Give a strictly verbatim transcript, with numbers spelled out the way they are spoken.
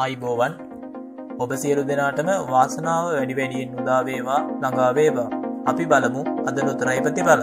ආයිබෝවන් ඔබ සියලු දෙනාටම වාසනාව වැඩි වැඩියෙන් උදා වේවා ළඟා වේවා අපි බලමු අද නොතරයි ප්‍රතිඵල